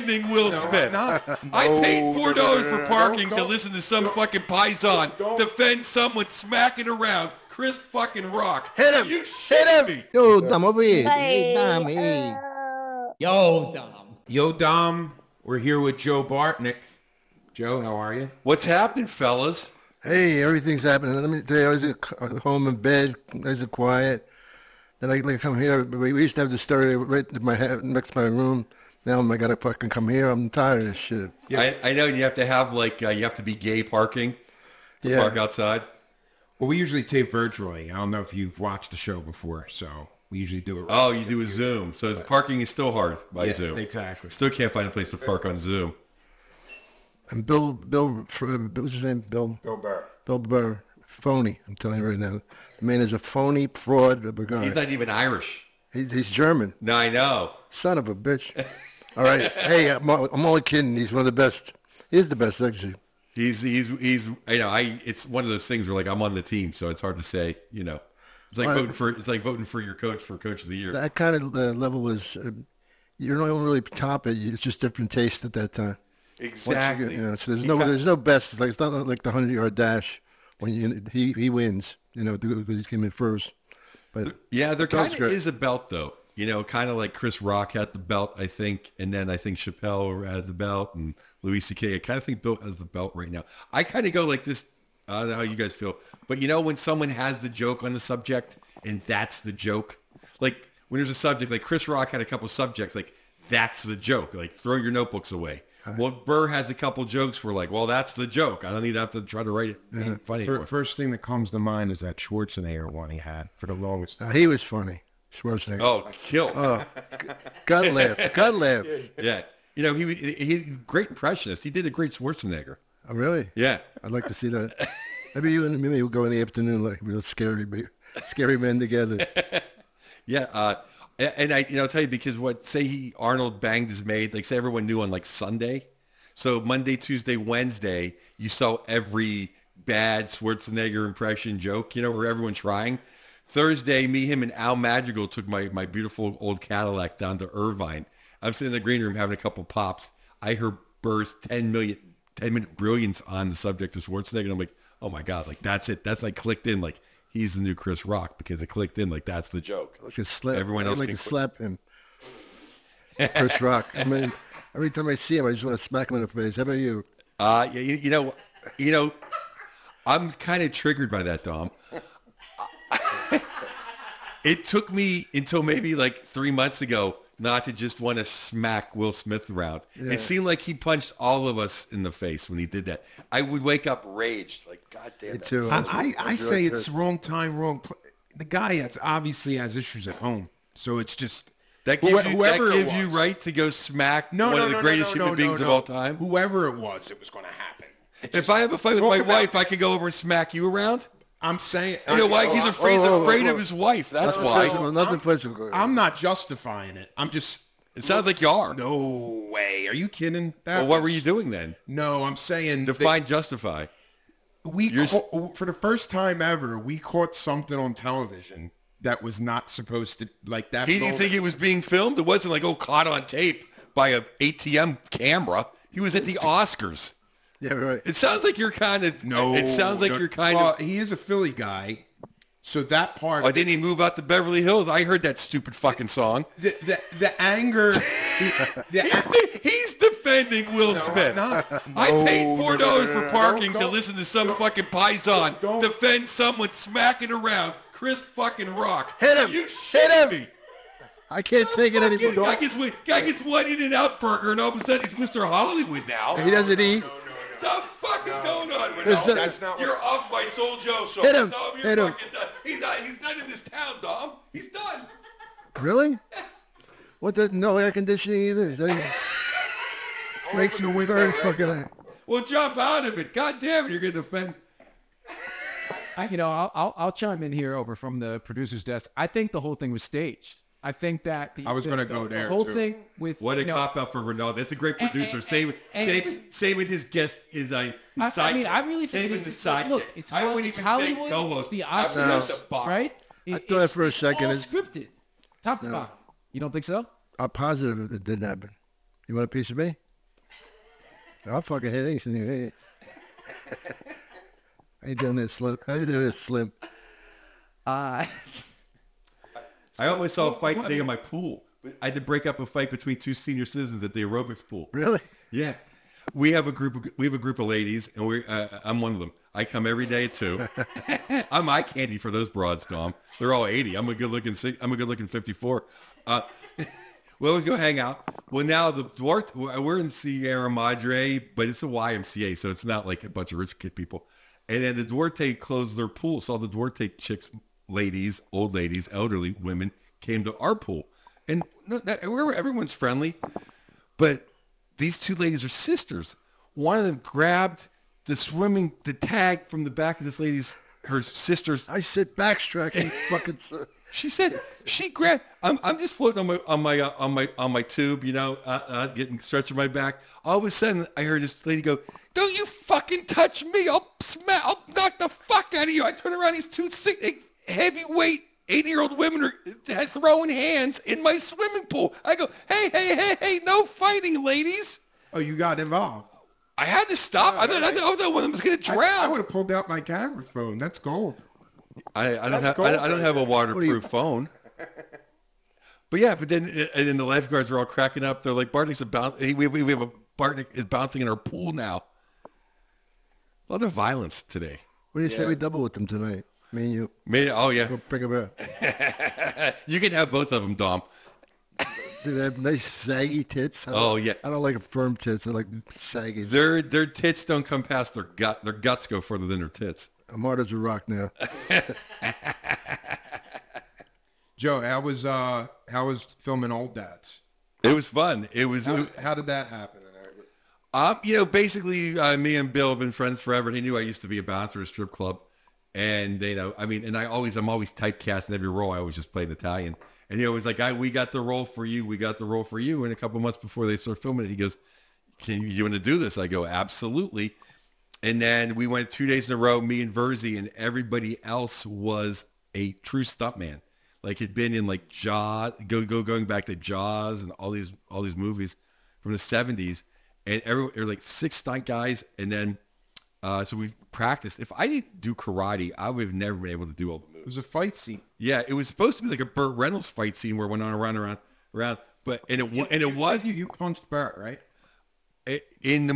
defending Will Smith. No, I paid $4 for parking to listen to some fucking paisan defend someone smacking around Chris fucking Rock. Hit him. You shit him. Yo, Dom, over here. Hey, Dom. Hey. Yo, Dom. Yo, Dom. We're here with Joe Bartnick. Joe, how are you? What's happening, fellas? Hey, everything's happening. Let me tell you, I was at home in bed, nice and quiet. Then I come here. We used to have the stereo right next to my room. Now I gotta fucking come here. I'm tired of this shit. Yeah, I know you have to have you have to be gay parking to park outside. Well, we usually tape virtually. I don't know if you've watched the show before, so we usually do it. Oh, you do a Zoom. So parking is still hard by Zoom. Exactly. Still can't find a place to park on Zoom. And what's his name? Bill Burr. Bill Burr. Phony. I'm telling you right now. The man is a phony, fraud of a guy. He's not even Irish. He's German. No, I know. Son of a bitch. All right. Hey, I'm only kidding. He's one of the best. He's the best, actually. He's you know, it's one of those things where, like, I'm on the team, so it's hard to say, you know. It's like voting for your coach for Coach of the Year. That kind of level is, you don't really top it. It's just different taste at that time. Exactly. You know, so there's no best. It's like it's not like the 100-yard dash when he wins. You know, because he came in first. But yeah, there kind of is a belt though. You know, kind of like Chris Rock had the belt, I think, and then I think Chappelle had the belt, and Louis C.K. I kind of think Bill has the belt right now. I kind of go like this. I don't know how you guys feel, but you know, when someone has the joke on the subject, and that's the joke. Like when there's a subject, like Chris Rock had a couple subjects, like that's the joke. Like throw your notebooks away. Well, Burr has a couple jokes where like, well, that's the joke. I don't even have to try to write it. Funny. First thing that comes to mind is that Schwarzenegger one he had for the longest time. He was funny. Schwarzenegger. Oh, kill. Oh, gut laugh. Gut laugh. Yeah. You know, he great impressionist. He did a great Schwarzenegger. Oh, really? Yeah. I'd like to see that. Maybe you and me will go in the afternoon like real scary men together. Yeah. And I, you know, I'll tell you because Arnold banged his maid, like say everyone knew on like Sunday. So Monday, Tuesday, Wednesday, you saw every bad Schwarzenegger impression joke, you know, where everyone trying. Thursday, me, him, and Al Madrigal took my beautiful old Cadillac down to Irvine. I'm sitting in the green room having a couple pops. I heard Burr's 10-minute brilliance on the subject of Schwarzenegger. And I'm like, oh my God, like that's it. That's like clicked in like. He's the new Chris Rock because it clicked in like that's the joke. Everyone else can slap him. Chris Rock. I mean, every time I see him, I just want to smack him in the face. How about you? Yeah, you know, I'm kind of triggered by that, Dom. It took me until maybe like 3 months ago not to just want to smack Will Smith around. Yeah. It seemed like he punched all of us in the face when he did that. I would wake up raged, like, God damn it. I say it's wrong time, wrong place. The guy obviously has issues at home. So it's just... That gives you right to go smack one of the greatest human beings of all time? Whoever it was going to happen. If I have a fight with my wife, I could go over and smack you around? I'm saying... You know why? He's afraid of his wife. That's why. Nothing physical. I'm not justifying it. I'm just... It sounds like you are. No way. Are you kidding? Well, what were you doing then? No, I'm saying... Define justify. For the first time ever, we caught something on television that was not supposed to... Like that. He didn't think it was being filmed? It wasn't like, caught on tape by an ATM camera. He was at the Oscars. Yeah, right. It sounds like you're kind of... No. It sounds like you're kind of... He is a Philly guy, so that part... Oh, didn't he move out to Beverly Hills? I heard that stupid fucking song. The anger... He's defending Will Smith. I paid $4 for parking to listen to some fucking paisan defend someone smacking around Chris fucking Rock. Hit him. You shit me. I can't take it anymore. Guy gets one In-N-Out burger, and all of a sudden he's Mr. Hollywood now. He doesn't eat... What the fuck is going on with that? That's not you're off my soul, Joe. Hit him. Dom, you're fucking done. He's done in this town, Dom. He's done. Really? What? No air conditioning either. Is that even... Makes you very fucking out. Well, jump out of it. God damn it, you're going to defend. I'll chime in here over from the producer's desk. I think the whole thing was staged. I think that I was going to go there. The whole thing with what a cop out for Ronaldo. That's a great producer. Same with his guest. I really think it's Hollywood. It's the Oscars, right? I thought for a second it's scripted, top to bottom. You don't think so? I'm positive it didn't happen. You want a piece of me? I'll fucking hit anything you hate. I ain't doing this slim. I ain't doing this slim. I almost saw a fight today in my pool. I had to break up a fight between two senior citizens at the aerobics pool. Really? Yeah. We have a group. Of ladies, and I'm one of them. I come every day at 2. I'm eye candy for those broads, Dom. They're all 80. I'm a good looking. I'm a good looking 54. We always go hang out. Well, now the Duarte, we're in Sierra Madre, but it's a YMCA, so it's not like a bunch of rich kid people. And then the Duarte closed their pool, so all the Duarte chicks, ladies, old ladies, elderly women came to our pool, and everyone's friendly, but these two ladies are sisters. One of them grabbed the tag from the back of this lady's, her sister's. I said backstracking, fucking. She said she grabbed. I'm just floating on my tube, you know, getting stretching my back. All of a sudden, I heard this lady go, "Don't you fucking touch me! I'll knock the fuck out of you!" I turn around, these two heavyweight 80-year-old women are throwing hands in my swimming pool. I go, "Hey! No fighting, ladies!" Oh, you got involved. I had to stop. I thought that one was going to drown. I would have pulled out my camera phone. That's gold. I don't have a waterproof phone. But yeah, but then the lifeguards are all cracking up. They're like, Bartnick is bouncing in our pool now. A lot of violence today. What do you say we double with them tonight? Me and you. Me? Oh yeah. Go pick 'em up. You can have both of them, Dom. Dude, they have nice saggy tits. Oh yeah. I don't like firm tits. I like saggy. Their tits don't come past their gut. Their guts go further than their tits. I'm hard as a rock now. Joe, how was filming Old Dads? It was fun. How did that happen? Basically, me and Bill have been friends forever. And he knew I used to be a bouncer at a strip club, and I'm always typecast in every role. I always just played an Italian, and he always like, we got the role for you. We got the role for you. And a couple months before they started filming it, he goes, "You want to do this?" I go, "Absolutely." And then we went 2 days in a row, me and Verzi, and everybody else was a true stuntman. Like, had been in like Jaws, going back to Jaws and all these movies from the 70s. And there were like 6 stunt guys. And then, so we practiced. If I didn't do karate, I would have never been able to do all the moves. It was a fight scene. Yeah, it was supposed to be like a Burt Reynolds fight scene where it went on around. But it was. You punched Burt, right? In the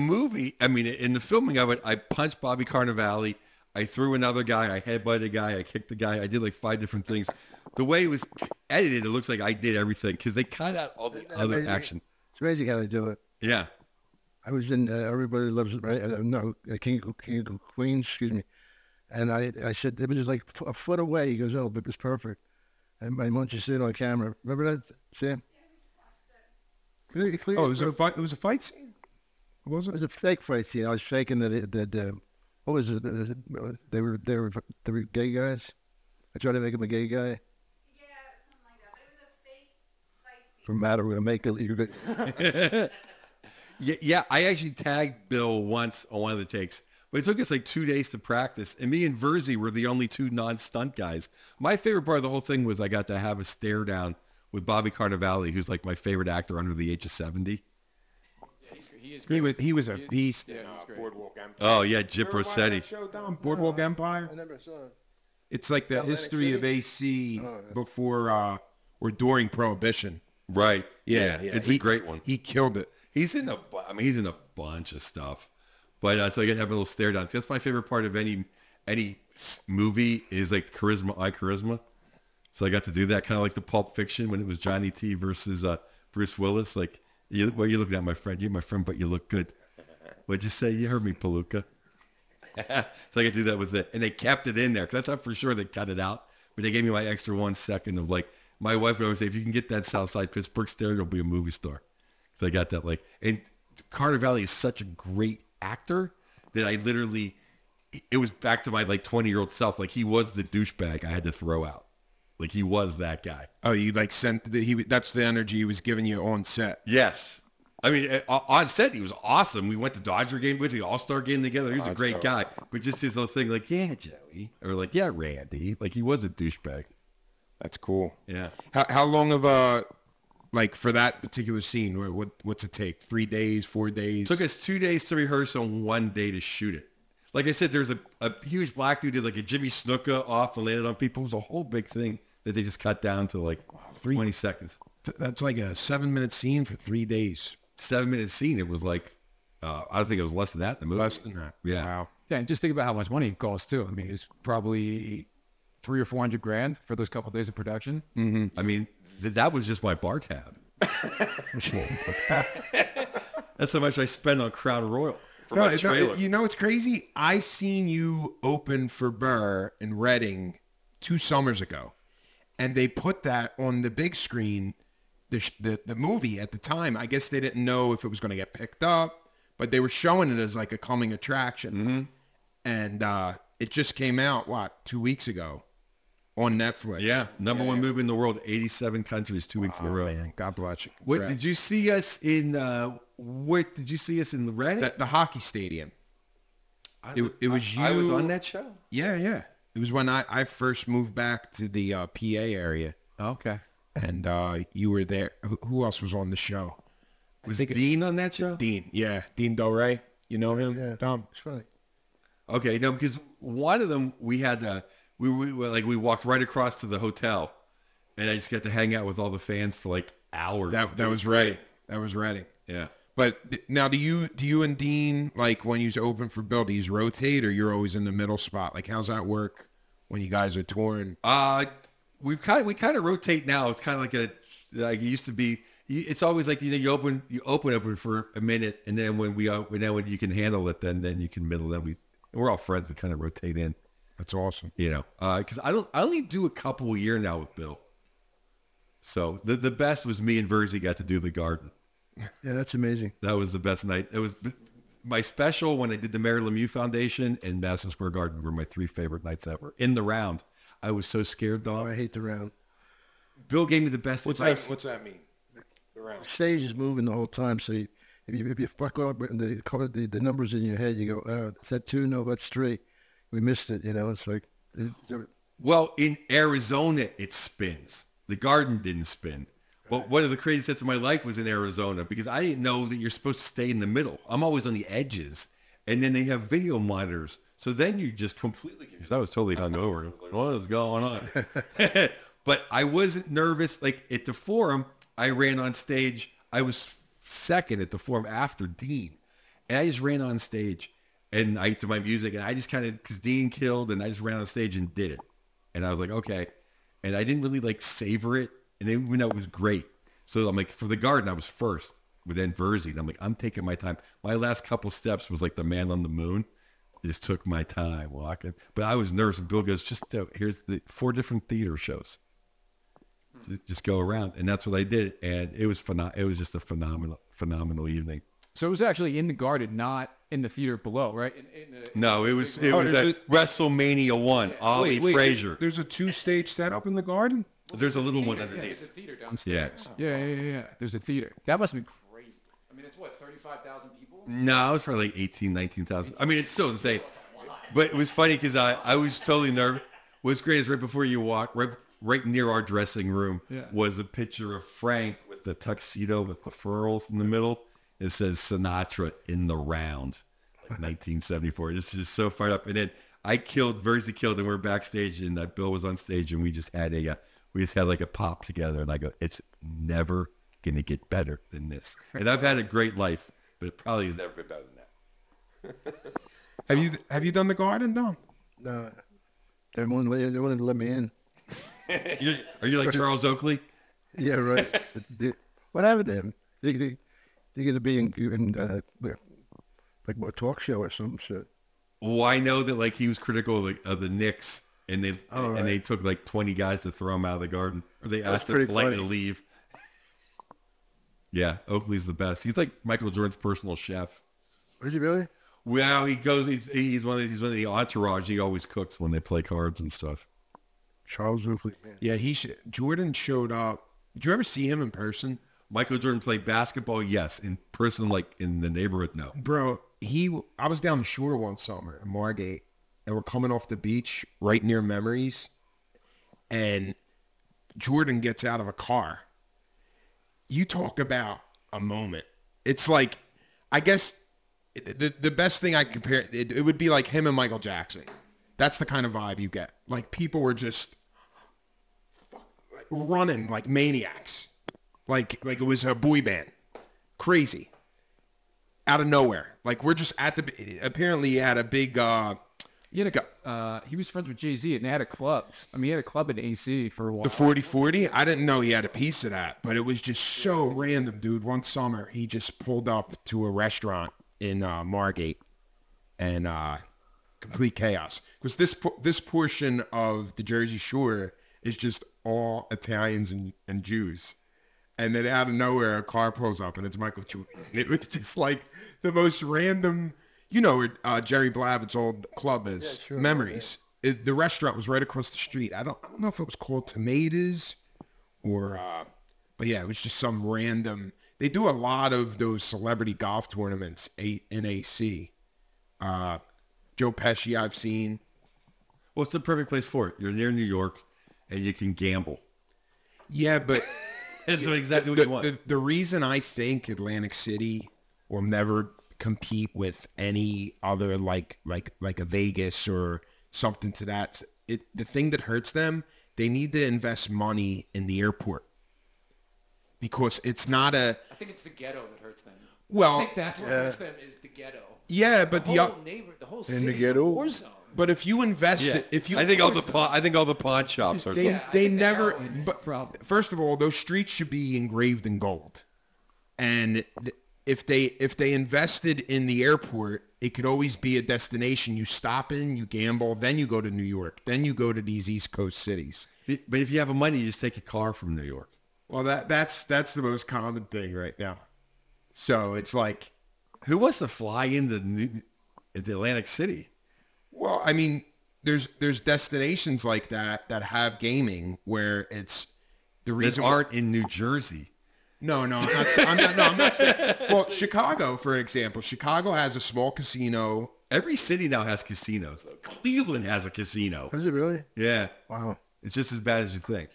filming of it, I punched Bobby Cannavale. I threw another guy. I headbutted a guy. I kicked the guy. I did like 5 different things. The way it was edited, it looks like I did everything because they cut out all the other action. It's amazing how they do it. Yeah. I was in Everybody Loves It, right? King of Queens, excuse me. And I said, it was just like a foot away. He goes, "Oh, but it was perfect." And why don't you see it on camera? Remember that, Sam? Yeah, it was a fight. It was a fight scene. It was a fake fight scene. I was faking that what was it? They were gay guys. I tried to make him a gay guy. Yeah, something like that. But it was a fake fight scene. Doesn't matter. We're gonna make it. yeah. I actually tagged Bill once on one of the takes, but it took us like 2 days to practice. And me and Verzi were the only two non-stunt guys. My favorite part of the whole thing was I got to have a stare down with Bobby Cannavale, who's like my favorite actor under the age of 70. He was a beast. Yeah, Boardwalk Empire. Oh yeah, Jip Rossetti. Boardwalk Empire. I never saw it. It's like the history of AC before or during Prohibition. Right. Yeah. It's a great one. He killed it. He's in a bunch of stuff. But so I got to have a little stare down. That's my favorite part of any movie is like charisma. So I got to do that, kind of like the Pulp Fiction when it was Johnny T versus Bruce Willis, like. You're looking at my friend. You're my friend, but you look good. What'd you say? You heard me, Palooka. So I could do that with it. And they kept it in there because I thought for sure they cut it out. But they gave me my extra 1 second of like, my wife would always say, if you can get that Southside Pittsburgh stare, you'll be a movie star. So I got that like. And Cannavale is such a great actor that I literally, it was back to my like 20-year-old self. Like he was the douchebag I had to throw out. Like he was that guy. Oh, you like that's the energy he was giving you on set. Yes. I mean, on set, he was awesome. We went to Dodger game with the All-Star game together. He was a great guy. But just his little thing like, yeah, Joey. Or like, yeah, Randy. Like he was a douchebag. That's cool. Yeah. How long of a Like for that particular scene, what's it take? 3 days, 4 days? Took us 2 days to rehearse and 1 day to shoot it. Like I said, there's a huge black dude did like a Jimmy Snuka off and landed on people. It was a whole big thing that they just cut down to like 20 seconds. That's like a 7-minute scene for 3 days. 7-minute scene. It was like, I don't think it was less than that in the movie. Less than that. Yeah. Wow. Yeah, and just think about how much money it costs too. I mean, it's probably $300,000 or $400,000 for those couple of days of production. Mm-hmm. I mean, that was just my bar tab. That's how much I spent on Crown Royal for my trailer. You know, it's crazy. I seen you open for Burr in Reading 2 summers ago, and they put that on the big screen. The movie at the time, I guess they didn't know if it was going to get picked up, but they were showing it as like a coming attraction. Mm-hmm. And it just came out, what, 2 weeks ago on Netflix. Yeah, number one movie in the world, 87 countries, 2 weeks in a row. Man, God bless you. What did you see us in? What did you see us in the Reading? The hockey stadium. It was you. I was on that show. Yeah, yeah. It was when I first moved back to the PA area. Okay. And you were there. Who else was on the show? Was Dean on that show? Dean, yeah. Dean Delray. You know him? Yeah. Dom. It's funny. Okay, no, because one of them, we had to, we walked right across to the hotel, and I just got to hang out with all the fans for like hours. That was right. That was Reading. Yeah. But now, do you and Dean, like when you open for Bill, do you rotate or you're always in the middle spot? Like, how's that work when you guys are touring? We kind of rotate now. It's kind of like it used to be. It's always like, you know, you open for a minute, and then when you can handle it, then you can middle. Then we're all friends. We kind of rotate in. That's awesome. You know, because I only do a couple a year now with Bill. So the best was me and Verzi got to do the Garden. Yeah, that's amazing. That was the best night. It was my special when I did the Mary Lemieux Foundation and Madison Square Garden were my 3 favorite nights ever in the round. I was so scared, dog. Oh, I hate the round. Bill gave me the best advice. What's that mean? The round. Stage is moving the whole time, so if you fuck up the numbers in your head, you go, oh, is that 2? No, that's 3. We missed it, you know. It's like... Well, in Arizona, it spins. The Garden didn't spin. Right. Well, one of the craziest sets of my life was in Arizona because I didn't know that you're supposed to stay in the middle. I'm always on the edges. And then they have video monitors. So then you just completely confused. I was totally hungover. Like, what is going on? But I wasn't nervous. Like at the Forum, I ran on stage. I was second at the Forum after Dean. And I just ran on stage and I did my music. And I just kind of, because Dean killed, and I just ran on stage and did it. And I was like, okay. And I didn't really like savor it. And then we know it was great. So I'm like, for the Garden, I was first with Verzi. And I'm like, I'm taking my time. My last couple steps was like the man on the moon. Just took my time walking, but I was nervous. And Bill goes, here's the 4 different theater shows. Just go around, and that's what I did, and it was phenomenal. It was just a phenomenal evening. So it was actually in the Garden, not in the theater below, right? It was at WrestleMania 1. Yeah. Ollie Frazier. There's a 2-stage setup in the Garden. There's a little one underneath. There's a theater downstairs. Yeah. There's a theater. That must have been crazy. I mean, it's what, 35,000 people. No, it was probably like 18,000, 19,000. I mean, it's still insane. But it was funny because I was totally nervous. What's great is right before you walk, right near our dressing room was a picture of Frank with the tuxedo with the furls in the middle. It says Sinatra in the round, like 1974. It's just so fired up. And then Verzi killed, and we were backstage, and Bill was on stage, and we just had like a pop together. And I go, it's never going to get better than this. And I've had a great life. But it probably has never been better than that. Have you done the Garden, Dom? No. They wouldn't let me in. Are you like Charles Oakley? Yeah, right. What happened to him? They're going to be in like a talk show or some shit. Well, I know that like he was critical of the Knicks, and they took like 20 guys to throw him out of the Garden. Or they asked him politely to leave. Yeah, Oakley's the best. He's like Michael Jordan's personal chef. Is he really? Well, he goes. He's one of the entourage. He always cooks when they play cards and stuff. Charles Oakley, man. Yeah, Jordan showed up. Did you ever see him in person? Michael Jordan played basketball, yes. In person, like in the neighborhood, no. Bro, I was down the shore one summer in Margate, and we're coming off the beach right near Memories, and Jordan gets out of a car. you talk about a moment. It's like, I guess the best thing I compare it would be like him and Michael Jackson. That's the kind of vibe you get. Like people were just running like maniacs. Like it was a boy band. Crazy. Out of nowhere. Like we're just at the, apparently he had a big, he was friends with Jay-Z and they had a club. I mean, he had a club in AC for a while. The 4040? I didn't know he had a piece of that, but it was just so random, dude. One summer, he just pulled up to a restaurant in Margate and complete chaos. Because this portion of the Jersey Shore is just all Italians and Jews. And then out of nowhere, a car pulls up and it's Michael Jordan. It was just like the most random... You know where Jerry Blavitt's old club is, yeah, sure, Memories. Yeah. The restaurant was right across the street. I don't know if it was called Tomatoes or... but yeah, it was just some random... They do a lot of those celebrity golf tournaments in AC. Joe Pesci, I've seen. Well, it's the perfect place for it. You're near New York and you can gamble. Yeah, but... That's exactly what you want. The reason I think Atlantic City will never... compete with any other like a Vegas or something to that. The thing that hurts them, they need to invest money in the airport because it's not a... I think it's the ghetto that hurts them. Well, I think that's what hurts them is the ghetto. Yeah, but the whole city is a war zone. But if you invest, I think all the pawn shops are. They never. But first of all, those streets should be engraved in gold, and. If they invested in the airport, it could always be a destination. You stop in, you gamble, then you go to New York, then you go to these East Coast cities. But if you have money, you just take a car from New York. Well, that's the most common thing right now. So it's like, who wants to fly into the Atlantic City? Well, I mean, there's destinations like that have gaming where it's the reason aren't in New Jersey. No, I'm not saying. Well, Chicago, for example, Chicago has a small casino. Every city now has casinos, though. Cleveland has a casino. Is it really? Yeah. Wow. It's just as bad as you think.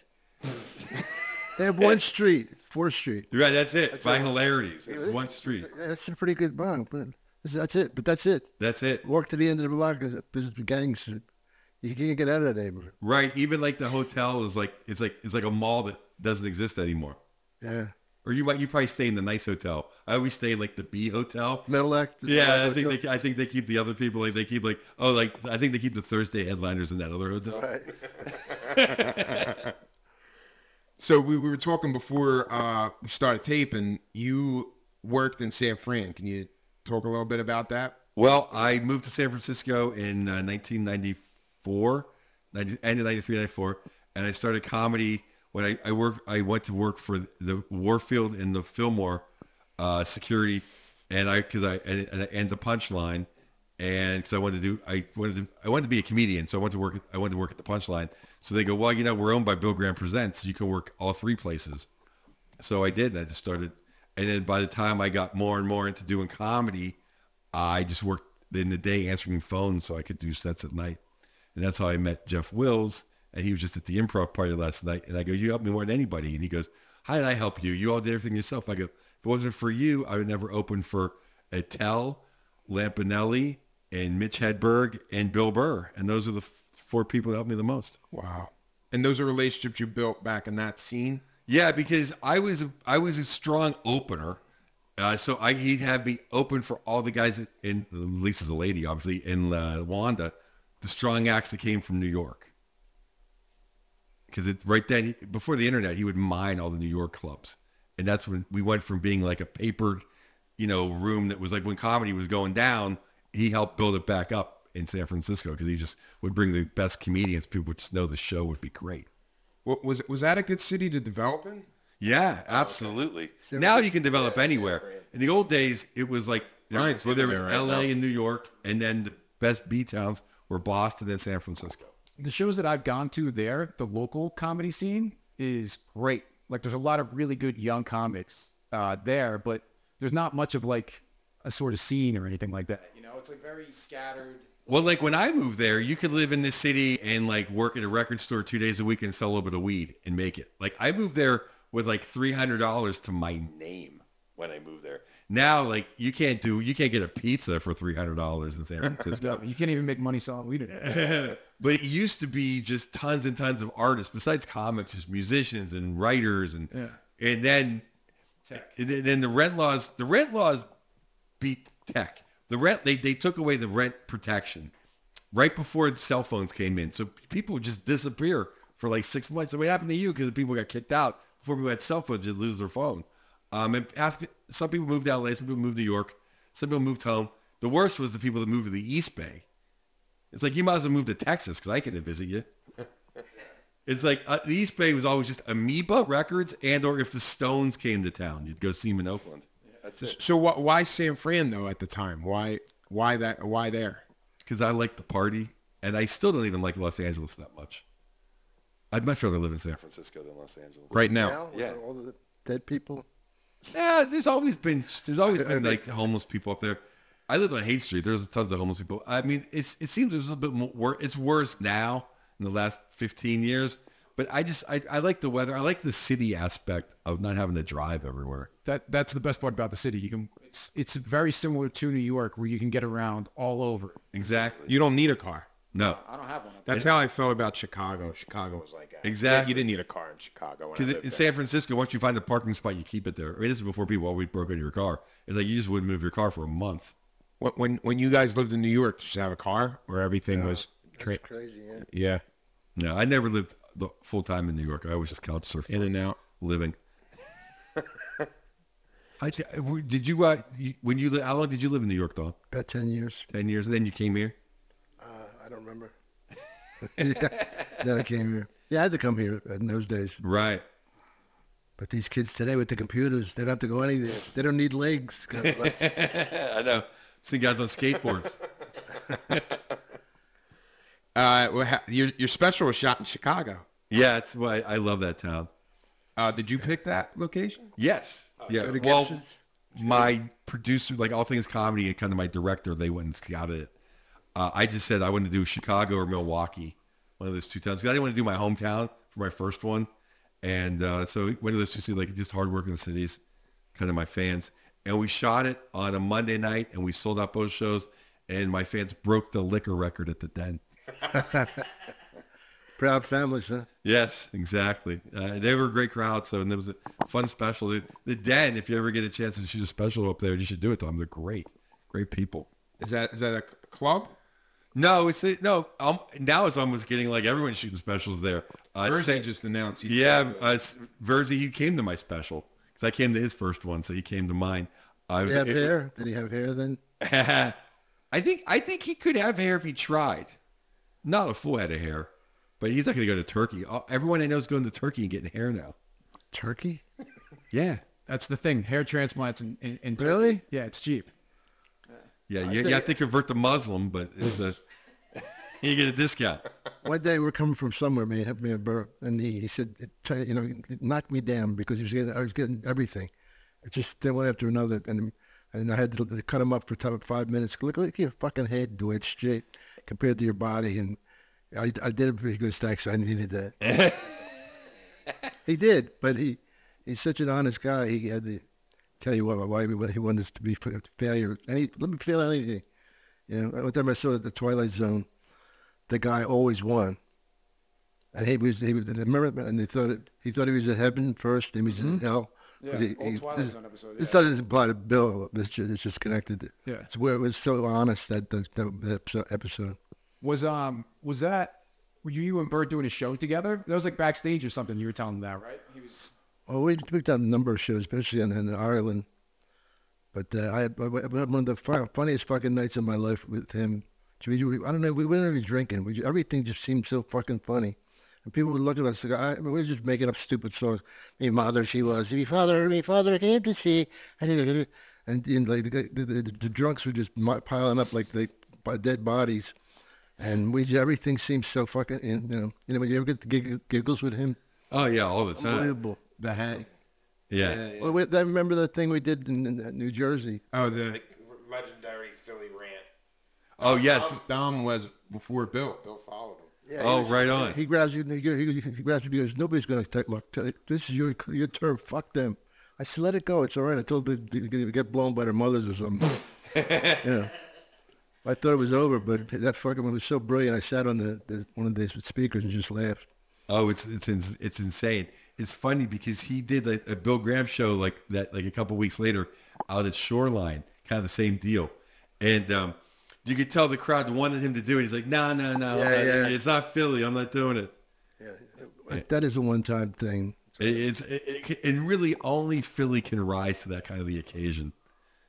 They have one street, 4th Street. Right, that's it. That's by hilarities. It's one street. That's a pretty good bond, but that's it. That's it. Walk to the end of the block, there's gangs. You can't get out of that neighborhood. Right. Even like the hotel is like it's like a mall that doesn't exist anymore. Yeah. Or you probably stay in the nice hotel. I always stay in, like, the B hotel. Metal Act. Yeah, I think they keep the other people. Like, they keep, like, oh, like, I think they keep the Thursday headliners in that other hotel. Right. So we were talking before we started taping. You worked in San Fran. Can you talk a little bit about that? Well, I moved to San Francisco in 1994, end of 93, 94, and I started comedy. When I went to work for the Warfield and the Fillmore security, and the Punchline, and because I wanted to be a comedian, so I wanted to work at the Punchline. So they go, well, you know, we're owned by Bill Graham Presents, so you can work all three places. So I did, and I just started, and then by the time I got more and more into doing comedy, I just worked in the day answering phones so I could do sets at night, and that's how I met Jeff Wills. And he was just at the improv party last night. And I go, you helped me more than anybody. And he goes, how did I help you? You all did everything yourself. I go, if it wasn't for you, I would never open for Attell, Lampanelli, and Mitch Hedberg, and Bill Burr. And those are the four people that helped me the most. Wow. And those are relationships you built back in that scene? Yeah, because I was a strong opener. So he'd have me open for all the guys, and Lisa's a lady, obviously, and Wanda, the strong acts that came from New York. Because right then, before the internet, he would mine all the New York clubs. And that's when we went from being like a papered, you know, room that was like when comedy was going down, he helped build it back up in San Francisco because he just would bring the best comedians. People would just know the show would be great. What was that a good city to develop in? Yeah, absolutely. Okay. Now you can develop anywhere. In the old days, it was like there was right LA now. And New York, and then the best B towns were Boston and San Francisco. The shows that I've gone to there, the local comedy scene is great. Like, there's a lot of really good young comics there, but there's not much of, like, a sort of scene or anything like that. You know, it's, like, very scattered. Well, like, when I moved there, you could live in this city and, like, work at a record store 2 days a week and sell a little bit of weed and make it. Like, I moved there with like $300 to my name when I moved there. Now, like, you can't get a pizza for $300 in San Francisco. You can't even make money selling weed anymore. But it used to be just tons and tons of artists, besides comics, just musicians and writers, and and then tech. And then the rent laws beat tech. The rent, they took away the rent protection right before the cell phones came in. So people would just disappear for like 6 months. So what happened to you? Because people got kicked out before people had cell phones, they'd lose their phone. And after, some people moved to LA, some people moved to New York, some people moved home. The worst was the people that moved to the East Bay. It's like, you might as well move to Texas because I could visit you. It's like the East Bay was always just Amoeba Records, and or if the Stones came to town, you'd go see them in Oakland. Yeah, that's it. So why San Fran though at the time? Why there? Because I like to party, and I still don't even like Los Angeles that much. I'd much rather live in San Francisco than Los Angeles right now. Yeah, all the dead people. Yeah, there's always been like homeless people up there. I lived on Haight Street. There's tons of homeless people. I mean, it seems there's a bit more. It's worse now in the last 15 years. But I like the weather. I like the city aspect of not having to drive everywhere. That's the best part about the city. You can. It's very similar to New York, where you can get around all over. Exactly. You don't need a car. No, I don't have one. That's how I felt about Chicago. Chicago was like that. Exactly. You didn't need a car in Chicago. Because in San Francisco, once you find a parking spot, you keep it there. I mean, this is before people always broke into your car. It's like you just wouldn't move your car for a month. When you guys lived in New York, did you have a car where everything was crazy? Yeah. No, I never lived the full time in New York. I always just couch surfing. In and out. Living. Did you, when you, how long did you live in New York, Don? About 10 years. 10 years. And then you came here? I don't remember. Then I came here. Yeah, I had to come here in those days. Right. But these kids today with the computers, they don't have to go anywhere. They don't need legs. God bless. I know. I've seen guys on skateboards. Well, your special was shot in Chicago. Yeah, that's why I love that town. Did you pick that location? Yes. Yeah. Well, my producer, like all things comedy, and kind of my director, they went and scouted it. I just said I wanted to do Chicago or Milwaukee, one of those two towns. Because I didn't want to do my hometown for my first one. And so one of those two cities, like just hard-working cities, kind of my fans. And we shot it on a Monday night, and we sold out both shows, and my fans broke the liquor record at the Den. Proud families, huh? Yes, exactly. They were a great crowd, so and it was a fun special. The Den, if you ever get a chance to shoot a special up there, you should do it, Tom. They're great, great people. Is that a club? No, now it's almost getting like everyone's shooting specials there. Verzi just announced. Verzi, he came to my special because I came to his first one, so he came to mine. Did he have hair? Did he have hair then? I think he could have hair if he tried. Not a full head of hair, but he's not going to go to Turkey. Everyone I know is going to Turkey and getting hair now. Turkey? Yeah, that's the thing. Hair transplants in Turkey. Really? Yeah, it's cheap. Yeah, you have to convert to Muslim, but it's a. You get a discount. One day we're coming from somewhere, man. Help me, Burr, and he said, knock me down because I was getting everything. It just one after another, and I had to cut him up for 5 minutes. Look at your fucking head, the way it's straight compared to your body, and I did a pretty good stack, so I needed that. He did, but he's such an honest guy. He had the. Tell you what, why he wanted us to be failure. Let me fail anything. You know, one time I saw the Twilight Zone, the guy always won, and he was and he thought he was in heaven first, and he was in hell. Yeah, Twilight Zone episode. Yeah. This doesn't apply to Bill. It's just connected. Yeah, it's where it was so honest that episode was that. Were you and Bert doing a show together? That was like backstage or something. You were telling him that, right? He was. Oh, we've done a number of shows, especially in Ireland. But I had one of the funniest fucking nights of my life with him. I don't know, we weren't even drinking. Everything just seemed so fucking funny. And people would look at us and go, we were just making up stupid songs. Me mother, she was. Me father came to see. And like, the drunks were just piling up like the dead bodies. And everything seemed so fucking, you know, when you ever get the giggles with him. Oh, yeah, all the time. Unbelievable. The hang. Yeah. Well, I remember the thing we did in New Jersey. Oh, the legendary Philly rant. Oh, yes. Dom was before Bill. Bill followed him. Yeah, oh, right on. He grabs you and he goes, nobody's going to take, look, this is your turf. Fuck them. I said, let it go. It's all right. I told them to get blown by their mothers or something. Yeah. I thought it was over, but that fucking one was so brilliant. I sat on one of the speakers and just laughed. Oh, it's insane. It's funny because he did a Bill Graham show like that, like a couple weeks later out at Shoreline, kind of the same deal. And you could tell the crowd wanted him to do it. He's like, no, yeah. It's not Philly. I'm not doing it. Yeah, that is a one-time thing. And really only Philly can rise to that kind of the occasion.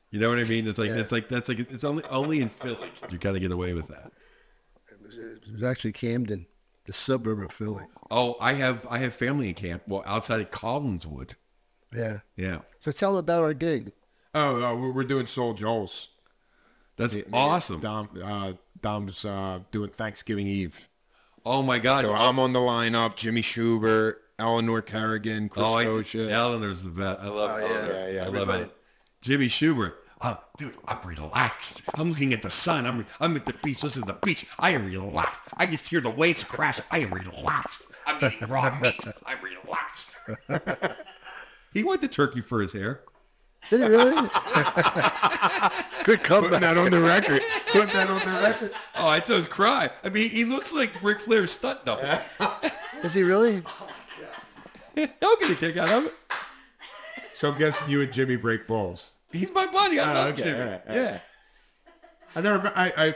You know what I mean? It's like it's only in Philly you kind of get away with that. It was actually Camden, the suburb of Philly. Oh, I have family in Camden. Well, outside of Collinswood. Yeah. So tell about our gig. Oh, we're doing Soul Joel's. That's awesome. Dom's doing Thanksgiving Eve. Oh, my God. So I'm on the lineup. Jimmy Schubert, Eleanor Kerrigan, Chris Kocha. Eleanor's the best. I love Eleanor. Yeah, I love it. Jimmy Schubert. Oh, dude, I'm relaxed. I'm looking at the sun. I'm at the beach. Listen to the beach. I am relaxed. I just hear the waves crash. I am relaxed. I'm eating raw meat. I'm relaxed. He went to Turkey for his hair. Did he really? Good comeback. Put that on the record. Oh, I don't cry. I mean, he looks like Ric Flair's stunt double. Does he really? Oh, God. I'll get a kick out of it. So I'm guessing you and Jimmy break balls. He's my buddy. I love Jimmy. All right. Yeah.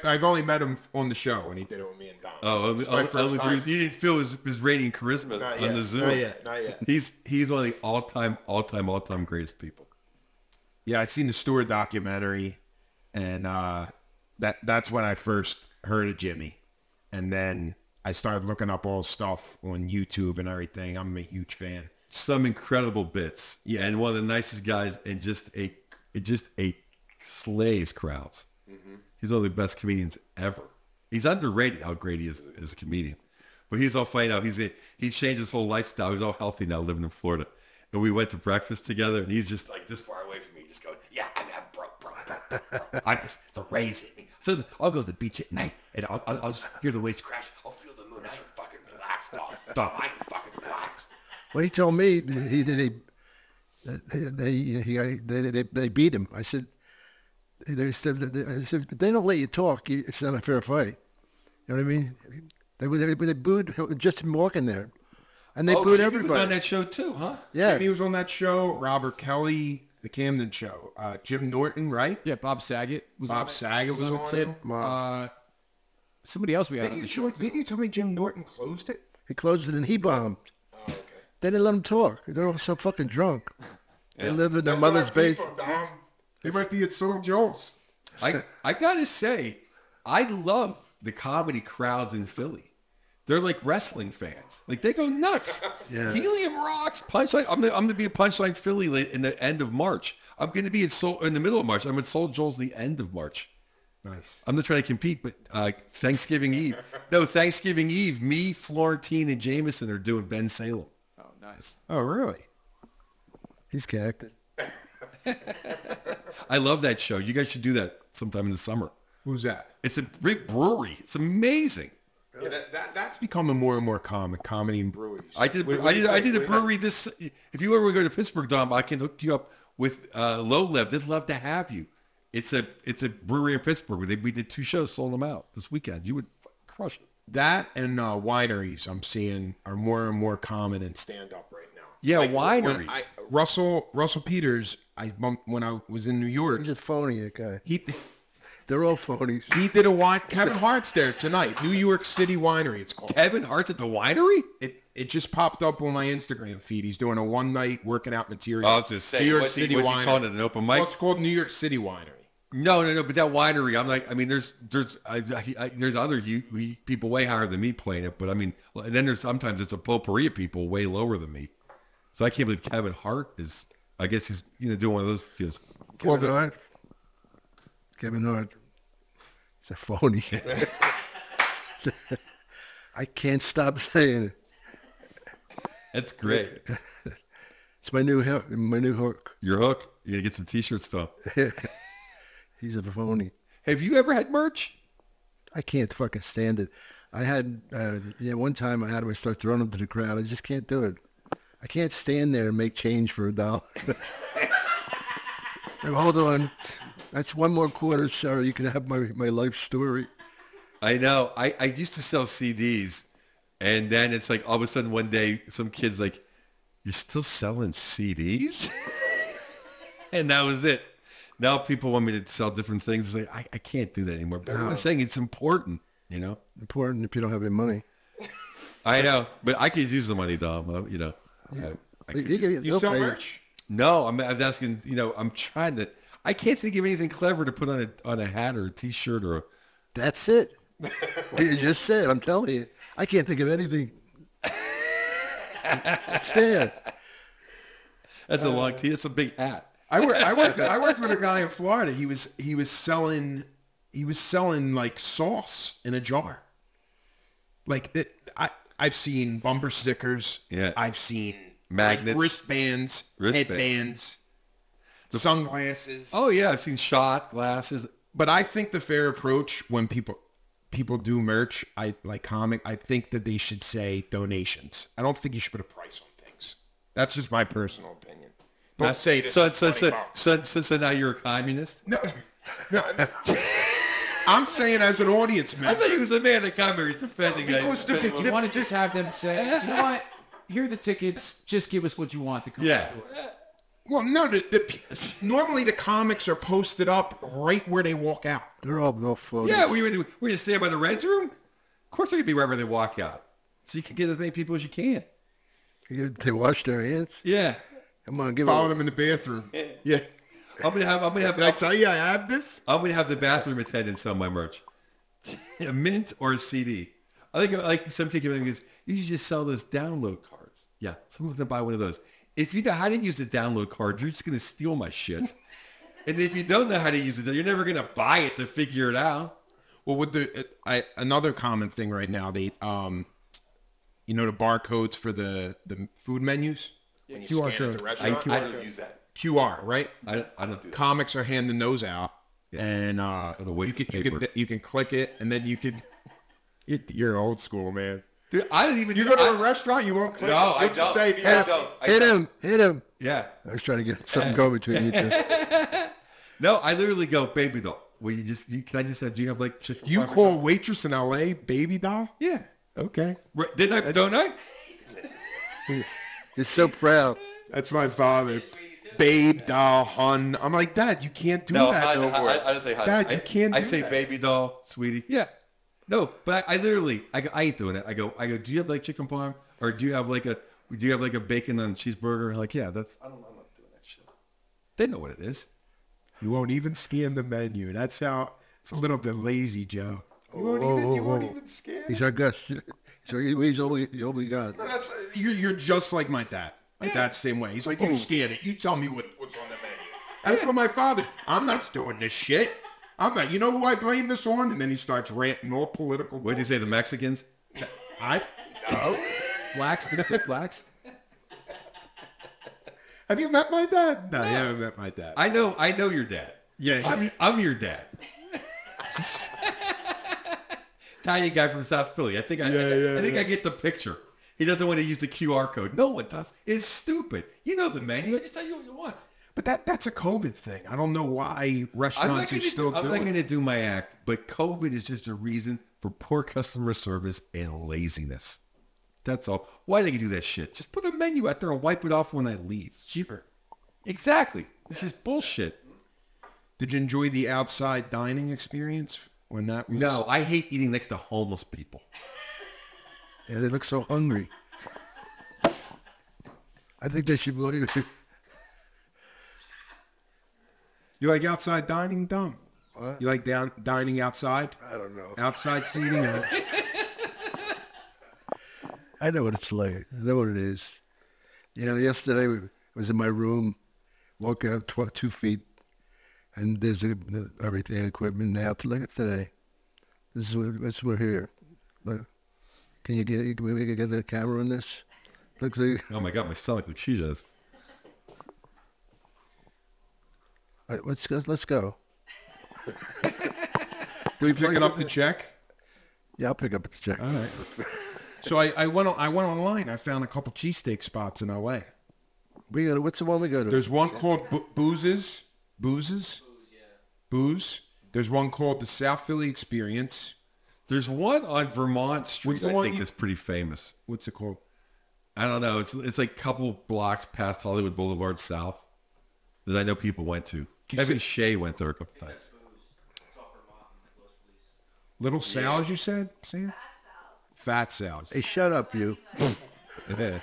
I've only met him on the show, and he did it with me and Dom. You didn't feel his radiant charisma on the Zoom. Not yet. He's one of the all-time greatest people. Yeah, I seen the Stewart documentary, and that's when I first heard of Jimmy. And then I started looking up all stuff on YouTube and everything. I'm a huge fan. Some incredible bits. Yeah, and one of the nicest guys, and just slays crowds. Mm-hmm. He's one of the best comedians ever. He's underrated how great he is as a comedian. But he's all funny now. He's changed his whole lifestyle. He's all healthy now, living in Florida. And we went to breakfast together, and he's just like this far away from me, just going, yeah, I'm broke. I just, the rays hit me. So I'll go to the beach at night, and I'll just hear the waves crash. I'll feel the moon. I ain't fucking relaxed, dog. I ain't fucking relaxed. Well, he told me they beat him. I said, they don't let you talk. It's not a fair fight. You know what I mean? They booed Justin Morgan there. And they booed everybody. He was on that show too, huh? Yeah. He was on that show. Robert Kelly, the Camden show. Jim Norton, right? Yeah, Bob Saget. Bob Saget was on it. Somebody else we had on the show. Didn't you tell me Jim Norton closed it? He closed it and he bombed. Oh, okay. They didn't let him talk. They're all so fucking drunk. Yeah. They live in their mother's basement. They might be at Soul Joel's. I got to say, I love the comedy crowds in Philly. They're like wrestling fans. Like, they go nuts. Yeah. Helium rocks. Punchline. I'm going to be at Punchline Philly in the end of March. I'm going to be in the middle of March. I'm at Soul Joel's the end of March. Nice. I'm not trying to compete, but Thanksgiving Eve. No, Thanksgiving Eve, me, Florentine, and Jameson are doing Ben Salem. Oh, nice. Oh, really? He's connected. I love that show. You guys should do that sometime in the summer. Who's that? It's a big brewery. It's amazing. Yeah, that's becoming more and more common. Comedy and breweries. I did a brewery. This, if you ever go to Pittsburgh, Dom, I can hook you up with Low Lev. They'd love to have you. It's a brewery in Pittsburgh where we did two shows, sold them out this weekend. You would crush it. That and wineries I'm seeing are more and more common in stand up right now. Yeah, like, wineries. Russell Peters, I bumped when I was in New York. He's a phony guy. They're all phonies. He did a wine. Kevin Hart's there tonight. New York City Winery, it's called. Kevin Hart's at the winery? It just popped up on my Instagram feed. He's doing a one-night working out material. I was just saying, New York City Winery. Called it an open mic? Well, it's called New York City Winery. No, but that winery, I'm like, I mean, there's other people way higher than me playing it, but I mean, and then there's sometimes it's a potpourri of people way lower than me. So I can't believe Kevin Hart is, I guess he's, doing one of those deals. Kevin Hart. It's a phony. I can't stop saying it. That's great. It's my new hook. Your hook? You gotta get some T-shirts though. He's a phony. Have you ever had merch? I can't fucking stand it. I had, one time I had to start throwing them to the crowd. I just can't do it. I can't stand there and make change for $1. Hold on. That's one more quarter, sir. You can have my life story. I know. I used to sell CDs. And then it's like all of a sudden one day, some kid's like, "You're still selling CDs?" And that was it. Now people want me to sell different things. It's like, I can't do that anymore. But I'm saying it's important, you know? Important if you don't have any money. I know. But I could use the money, Dom. You know. Yeah. You sell merch? No. I was asking, you know, I'm trying to. I can't think of anything clever to put on a hat or a T-shirt or a... That's it. You just said, I'm telling you. I can't think of anything. It's there. That's a long tee. That's a big hat. I worked with a guy in Florida. He was selling like sauce in a jar. Like it, I've seen bumper stickers. Yeah. I've seen magnets, like wristbands, sunglasses. Oh yeah, I've seen shot glasses. But I think the fair approach when people do merch, I think that they should say donations. I don't think you should put a price on things. That's just my personal opinion. Don't say this. So now you're a communist? No. I'm saying as an audience member. I thought he was a man of commerce defending guys. You want to just have them say, you know what? Here are the tickets. Just give us what you want to come to it. Well, no. Normally the comics are posted up right where they walk out. They're all no photos. Yeah, we just stand by the Reds room. Of course, they're gonna be wherever they walk out, so you can get as many people as you can. They wash their hands. Yeah, come on, follow them in the bathroom. Yeah, I'm gonna have. Did I tell you I have this? I'm gonna have the bathroom attendant sell my merch, a mint or a CD. I think like some people goes, you should just sell those download cards. Yeah, someone's gonna buy one of those. If you know how to use a download card, you're just going to steal my shit. And if you don't know how to use it, you're never going to buy it to figure it out. Well, with another common thing right now, the barcodes for the food menus. Yeah, you QR scan at the restaurant. I don't use that. QR, right? I don't do that. Comics are handing those out, and you can click it, and then you can. You're old school, man. Dude, I didn't even. You go to a restaurant, you won't click. No, I don't. Say, hit him. Yeah, I was trying to get something going between you two. No, I literally go, baby doll. Will you just? Can I just have? Do you have like? You call waitress in L.A. baby doll? Yeah. Okay. Right. Didn't I? Don't I? You're so proud. That's my father. Babe doll, hun. I'm like, Dad, you can't do that. I don't say hun. Dad, you can't. I say baby doll, sweetie. Yeah. No, but I literally ain't doing it. I go. Do you have like chicken parm, or do you have like a bacon and cheeseburger? Like, yeah, that's. I'm not doing that shit. They know what it is. You won't even scan the menu. That's how. It's a little bit lazy, Joe. You won't even scan. He's our guest. He's only God. No, that's you're just like my dad. Dad's same way. He's like, you scan it. You tell me what's on the menu. That's for my father. I'm not doing this shit. I'm like, you know who I blame this on? And then he starts ranting all political. What did he say, the Mexicans? No. Blacks? Did I say blacks? Have you met my dad? No, you haven't met my dad. I know your dad. Yeah. I'm your dad. Italian guy from South Philly. I think I get the picture. He doesn't want to use the QR code. No one does. It's stupid. You know the menu. I just tell you what you want. But that's a COVID thing. I don't know why restaurants are still doing it. I'm not going to do my act, but COVID is just a reason for poor customer service and laziness. That's all. Why do they do that shit? Just put a menu out there and wipe it off when I leave. It's cheaper. Exactly. This is bullshit. Did you enjoy the outside dining experience when that was... No, I hate eating next to homeless people. Yeah, they look so hungry. I think they should... You like outside dining, Dom? What? You like dining outside? I don't know. Outside seating? I know what it's like. I know what it is. You know, yesterday I was in my room, walk out 2 feet, and there's everything, equipment now. Look at today. This is we're here. Look, can we get the camera on this? Looks like. Oh my God, my stomach looks cheesy. All right, let's go. Do we pick up the check? Yeah, I'll pick up the check. All right. So I went online. I found a couple cheesesteak spots in L.A. We go to, what's the one we go to? There's one called Booz's. Booz's? Booze. There's one called the South Philly Experience. There's one on Vermont Street, I think, that's pretty famous. What's it called? I don't know. It's like a couple blocks past Hollywood Boulevard South that I know people went to. Kevin Shea went there a couple times. Little Sal's, you said, Sam? Fat Sal's. Hey, shut up, you. Do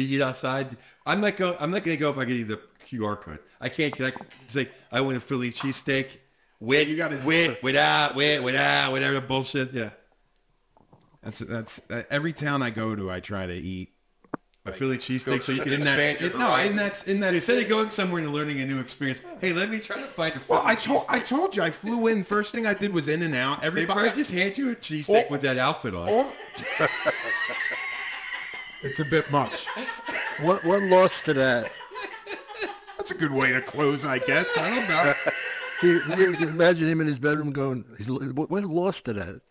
you eat outside? I'm not going to go if I can eat the QR code. I can't. Can I say I want a Philly cheesesteak? Without whatever bullshit. Yeah. That's every town I go to, I try to eat a Philly cheesesteak. So you can expand your horizons. Instead of going somewhere and learning a new experience, hey, let me try to find a Philly cheesesteak. I told you, I flew in. First thing I did was In and Out. Everybody just hand you a cheesesteak with that outfit on. It's a bit much. What loss to that? That's a good way to close, I guess. I don't know. Can you imagine him in his bedroom going, what loss to that?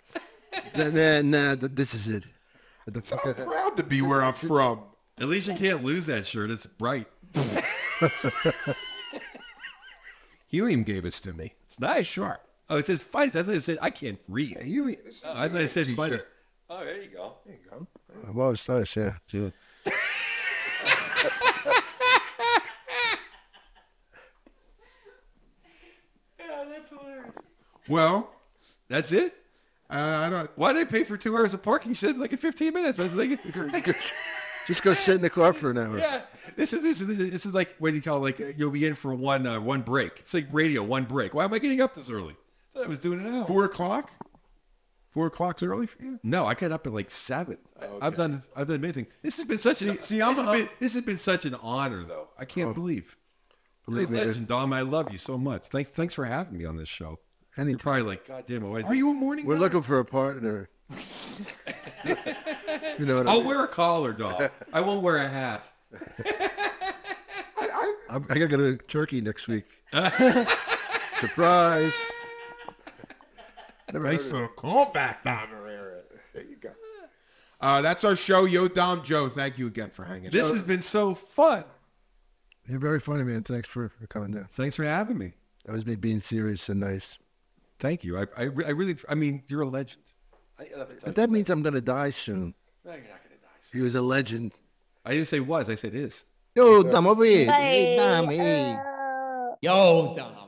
Nah, this is it. I'm proud to be where I'm from. At least you can't lose that shirt. It's bright. Helium gave this to me. It's nice. Sure. Oh, it says fight. I thought it said I can't read. Yeah, I thought it said fight. Oh, there you go. There you go. I've always thought it said, yeah. Yeah, that's hilarious. Well, that's it. I don't. Why did I pay for 2 hours of parking? You said like in 15 minutes. I was like, just go sit in the car for an hour. Yeah, this is like what do you call it? Like you'll be in for one break. It's like radio, one break. Why am I getting up this early? I thought I was doing it now. 4 o'clock. 4 o'clock's early for you? No, I got up at like 7. Oh, okay. I've done many things. This has been such an such an honor though. I can't believe me, legend, Dom. I love you so much. Thanks for having me on this show. And you're probably like, God damn, why is you a morning? We're guy? Looking for a partner. You know what I'll mean? Wear a collar, dog. I won't wear a hat. I gotta go to Turkey next week. Surprise! Nice little callback, Dom. There you go. That's our show, Yo Dom Joe. Thank you again for hanging out. This has been so fun. You're very funny, man. Thanks for coming down. Thanks for having me. That was me being serious and nice. Thank you. I mean, you're a legend. But that means I'm going to die soon. No, you're not going to die soon. He was a legend. I didn't say was. I said is. Yo, Dom, over here. Hey, Dom. Yo, Dom.